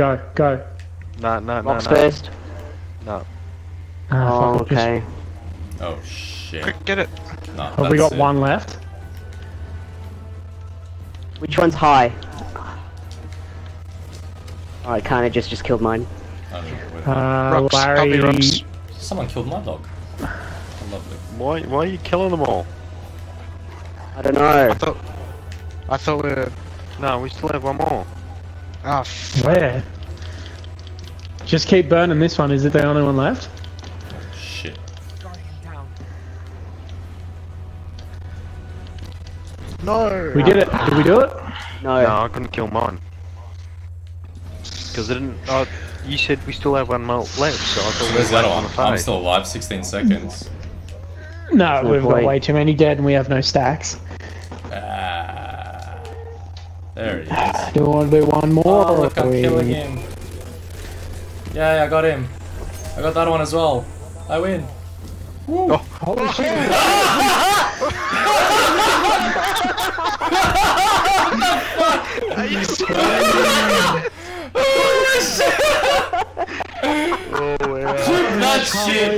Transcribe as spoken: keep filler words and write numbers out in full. Go, go. No, no, no, Box no. first? No. Oh, oh okay. Just... Oh, shit. Quick, get it. No, Have we got it. one left? Which one's high? Oh, I kinda just, just killed mine. I mean, uh, rocks, Larry... Rocks. Someone killed my dog. Lovely. Why, why are you killing them all? I don't know. I thought... I thought we were... No, we still have one more. Oh, f Where? Just keep burning this one. Is it the only one left? Oh, shit. No! We did it. Did we do it? No. No, I couldn't kill mine. Because I didn't... Oh, you said we still have one more left, so I thought we were on the phone. I'm still alive, sixteen seconds. No, we've got way too many dead and we have no stacks. Ah, there he is. Do you want to do one more? Oh, look, I'm killing him. Yeah, I got him. I got that one as well. I win. Woo. Oh, holy shit. Are you serious? Holy shit! Oh, wow. That shit!